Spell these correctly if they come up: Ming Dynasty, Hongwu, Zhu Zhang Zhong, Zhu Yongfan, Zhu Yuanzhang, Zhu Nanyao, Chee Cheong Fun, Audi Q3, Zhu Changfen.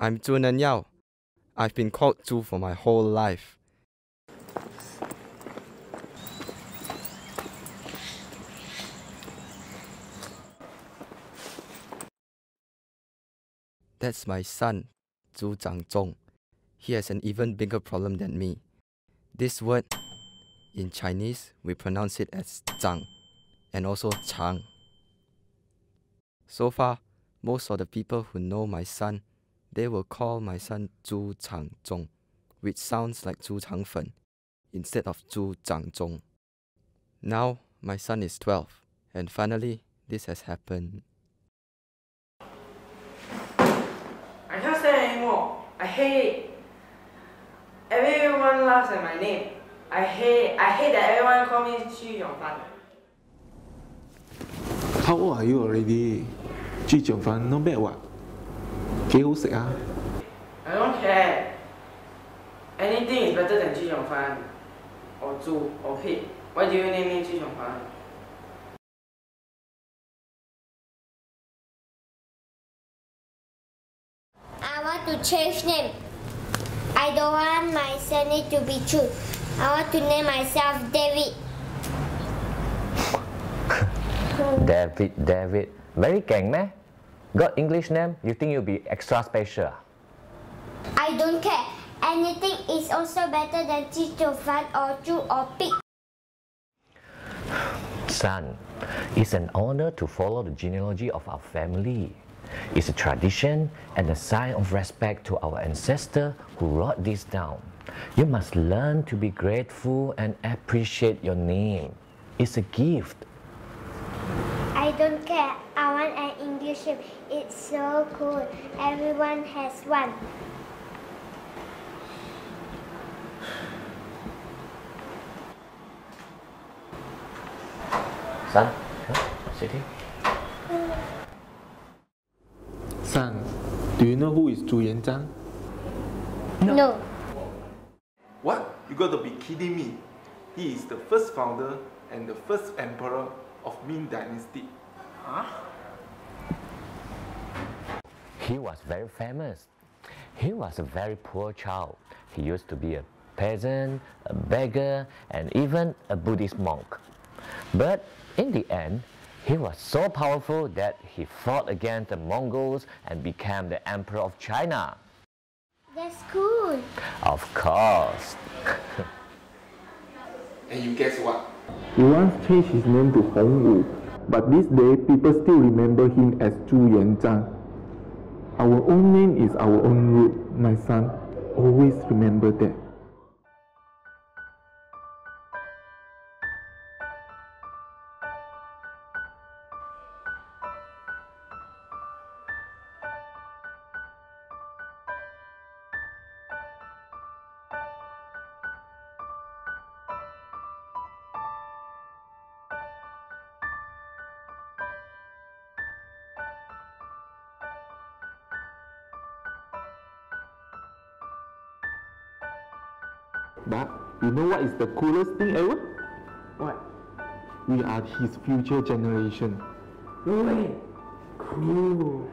I'm Zhu Nanyao. I've been called Zhu for my whole life. That's my son, Zhu Zhang Zhong. He has an even bigger problem than me. This word, in Chinese, we pronounce it as Zhang, and also Chang. So far, most of the people who know my son, they will call my son Zhu Zhang Zhong, which sounds like Zhu Changfen, instead of Zhu Zhang Zhong. Now, my son is 12, and finally, this has happened. I can't stand anymore. I hate it. Everyone laughs at my name. I hate that everyone calls me Chee Cheong Fun. How old are you already? Zhu Yongfan, not bad what? I don't care. Anything is better than Zhu Yongfan. Or Zhu, or Pig. Why do you name me Zhu Yongfan? I want to change name. I don't want my surname to be Zhu. I want to name myself David. David. Very gang, man. Got English name, you think you'll be extra special? I don't care. Anything is also better than Chee Cheong Fun or Zhu or Pig. Son, it's an honor to follow the genealogy of our family. It's a tradition and a sign of respect to our ancestors who wrote this down. You must learn to be grateful and appreciate your name. It's a gift. I don't care. I want an English name. It's so cool. Everyone has one. Son, sit here. Son, do you know who is Zhu Yuanzhang? No. What? You gotta be kidding me. He is the first founder and the first emperor of Ming Dynasty. Huh? He was very famous. He was a very poor child. He used to be a peasant, a beggar, and even a Buddhist monk. But in the end, he was so powerful that he fought against the Mongols and became the emperor of China. That's cool. Of course. And you guess what? He once changed his name to Hongwu, but this day people still remember him as Zhu Yuanzhang. Our own name is our own root, my son. Always remember that. But you know what is the coolest thing ever? What? We are his future generation. Really? Cool.